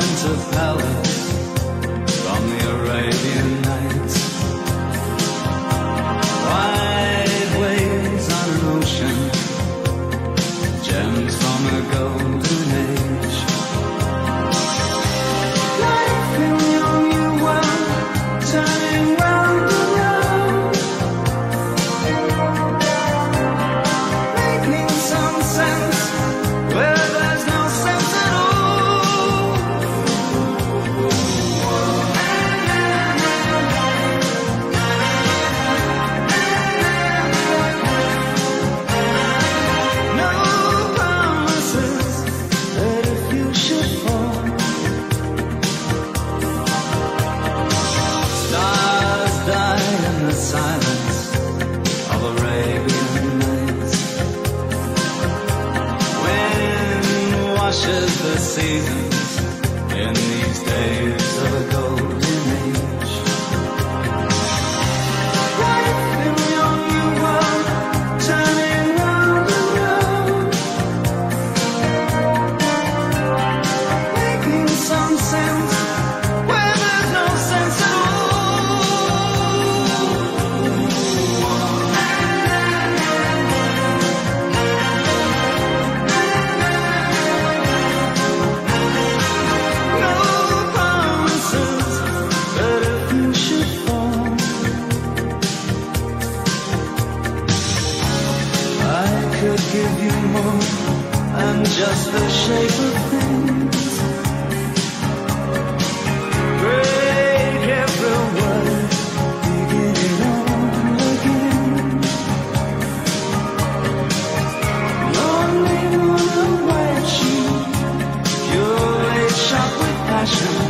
finds a palace from the Arabian Nights. Wide waves on an ocean, gems from a golden age. Life in your new world, turning round the road, making some sense where there's no sense at all. Silence of Arabian nights, wind washes the seasons in these days of a golden age. Life in your new world, turning round the road, making some sense where there's no sense at all. Could give you more than just the shape of things. Break every word, begin it all again. Lonely moon and white sheet, purely shot with passion.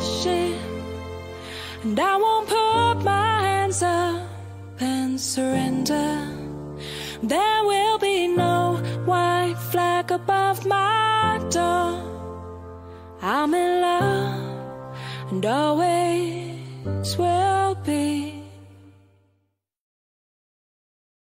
shame, and I won't put my hands up and surrender. There will be no white flag above my door. I'm in love and always will be.